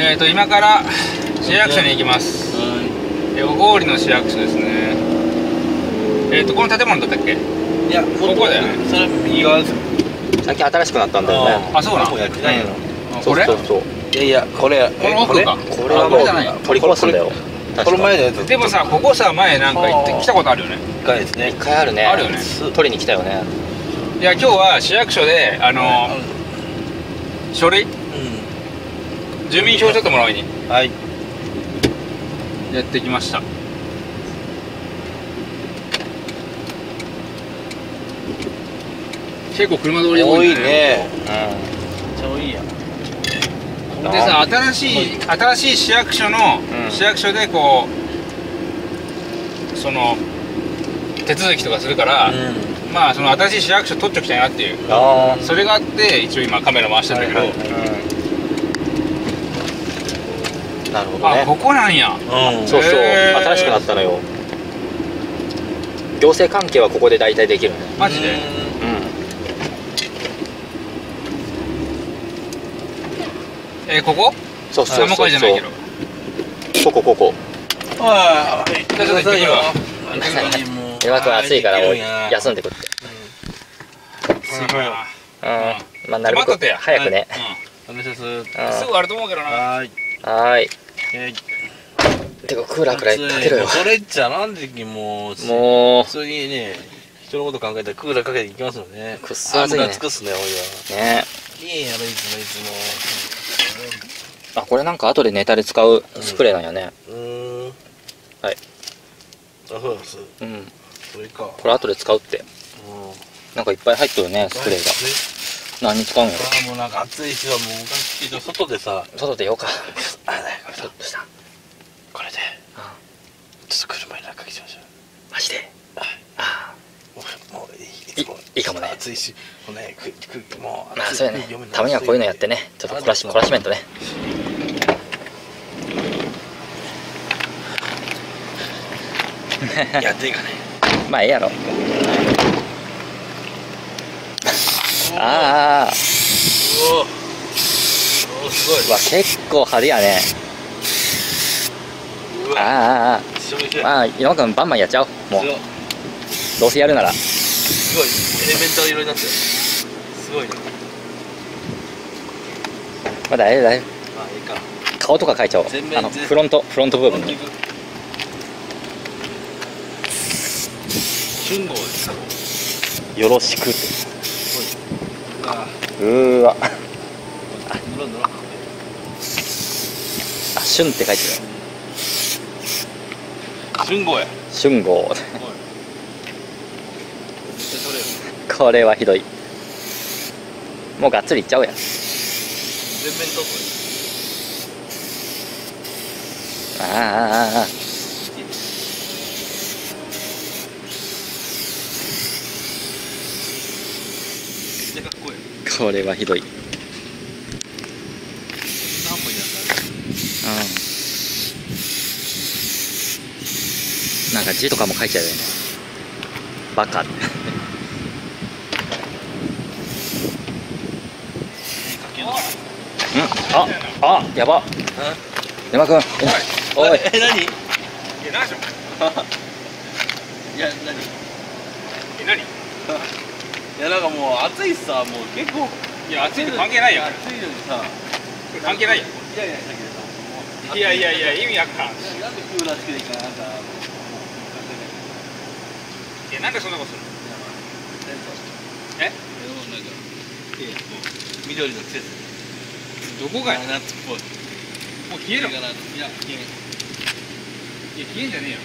今から市役所に行きます。小郡の市役所ですね。この建物だったっけ？いや、ここだよね。それ右側ですよ。最近新しくなったんだよね。あ、そうなの。これ？いやいや、これ。この奥か。これはもう取り壊すんだよ。この前のやつ。でもさ、ここさ前なんか行って来たことあるよね。一回ですね。一回あるね。あるよね。取りに来たよね。いや、今日は市役所で書類。住民票ちょっともらいに、はい、やってきました。結構車通り多いね。めっちゃ多いや。でさ、新しい市役所の、市役所でこうその手続きとかするから、まあその新しい市役所取っちゃきたいなっていう。それがあって一応今カメラ回してるんだけど。なるほどね。あ、ここなんや。そうそう、新しくなったのよ。行政関係はここで大体できるね。マジで。ここ？そうそうそうそう。ここ。ああ、ちょっと行ってくるわ。山君暑いからもう休んでくって。すごいわ。まあなるべく早くね。すぐあると思うけどな。はい。てかクーラーくらいかけろよ。それじゃなんでもう次ね、人のこと考えたらクーラーかけていきますよね。くっそ暑いね。暑くっすね、おいは。ね。いいやろいつもいつも。あ、これなんか後でネタで使うスプレーなんやね。はい。あ、そうです。これか。これ後で使うって。なんかいっぱい入っとるね、スプレーが。何に使うんやろ。ああ、もうなんか暑いしはもうおかしいけど外でさ、外でようか。あ、ね、これどうした？これで、ちょっと車に中かけちゃいましょう。マジで？ああ、もういいかもね。暑いし、もうね、もう暑い。そうやね。たまにはこういうのやってね、ちょっと懲らしめんとね。やっていいかね。まあええやろ。ああ、すごいわ、結構派手やね。ああ、まあ山君バンバンやっちゃおう。もうどうせやるならすごいエレメンタル色になってる。すごいね。まあ大丈夫大丈夫。顔とか描いちゃおう。フロント部分によろしくって。うーわ、あ、春って書いてる。春号や。春号。これはひどい。もうがっつりいっちゃおうや。全面トップ。ああ。これはひどい。なんか字とかも書いちゃうよね。バカ。あ、やば。山君。おい。え、何？何？いや、なんかもう暑いさ、もう結構。いや、暑いの関係ないよ。暑いのにさ、関係ないよ。いや、意味わかんない。なんでクーラーつけていいかな、なんか。いや、なんでそんなことするの。え、緑の季節。どこがや。夏っぽい。もう冷える。いや、冷えんじゃねえよ。冷える。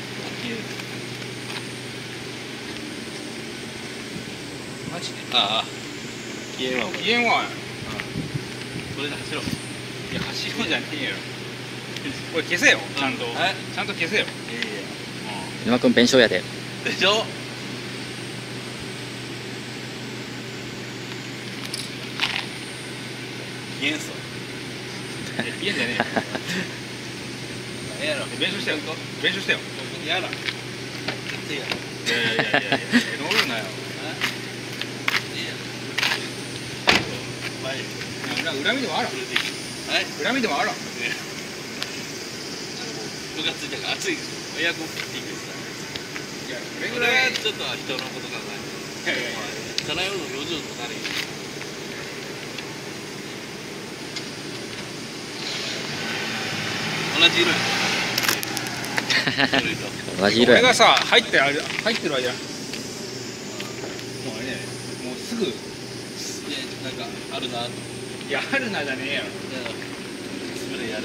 ああ、消えんわ。これで走ろう。いや、走ろうじゃねえよ。これ消せよ、ちゃんと消せよ。山君、弁償やで。でしょ。消えんすわ。消えんじゃねえよ。弁償してよ。やだ。いや、乗るなよ。恨みでもある。恨みでもあるわ。部活だから暑いですよ。エアコンっていいですか。いや、これぐらいちょっと人のこと考えて。漂うの余剰となるよ。同じ色や。同じ色や。これがさ、入ってる間。もうあれね、もうすぐ。なんかあるな。いや、あるなじゃねえよ。スプレーやれ。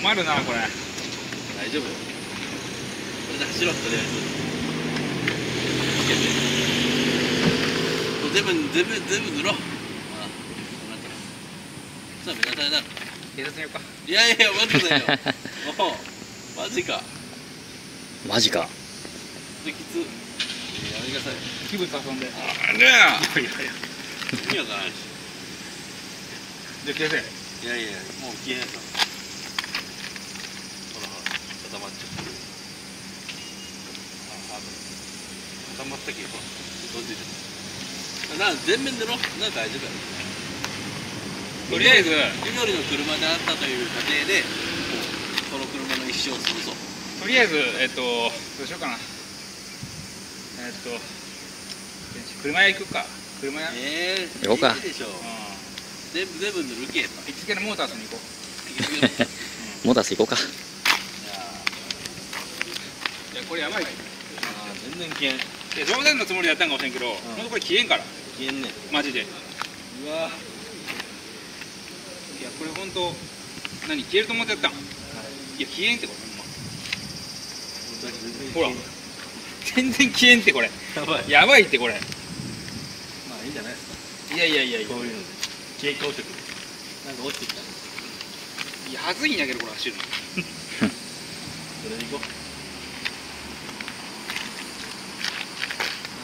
困るな、これ。大丈夫。これで走ろう、とりあえず。全部塗ろう。さあ、目立たれな。警察によっか。いやいや、待ってないよ。お、マジか。マジか。きつ。やめてください。気分遊んで。あれや。いやいや。意味わからないし。じゃ消せ。いやいや、もう消えないから。ほらほら、固まっちゃった。あ、あ、固まったけど。どうしてる？な、全面塗ろう。なんか大丈夫。とりあえず、緑の車であったという過程で、この車の一生を潰そう。とりあえず、どうしようかな。車屋行くか。車屋。行こうか。全部塗るけ。行きつけのモータースに行こう。モータース行こうか。いや、これやばい。全然消えん。いや、冗談のつもりでやったんかもしれんけど、ほんとこれ消えんから。消えんね。マジで。うわ。いや、これほんと。何、消えると思ってやったん。いや、消えんってこと。ほら。全然消えんってこれ。やばいってこれ。まあいいんじゃないですか。いや。こういうので消えか落ちてくる。なんか落ちてきた。いや、はずいんだけどこれ走るの。それで行こう。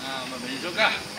ああ、まあ弁償か。